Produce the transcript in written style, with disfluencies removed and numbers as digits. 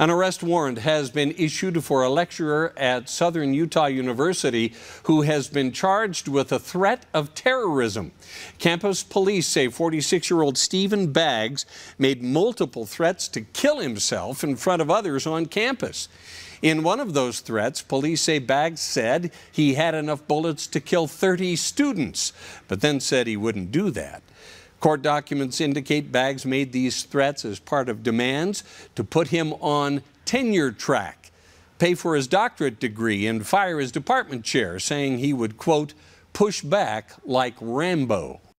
An arrest warrant has been issued for a lecturer at Southern Utah University who has been charged with a threat of terrorism. Campus police say 46-year-old Stephen Baggs made multiple threats to kill himself in front of others on campus. In one of those threats, police say Baggs said he had enough bullets to kill 30 students, but then said he wouldn't do that. Court documents indicate Baggs made these threats as part of demands to put him on tenure track, pay for his doctorate degree, and fire his department chair, saying he would, quote, push back like Rambo.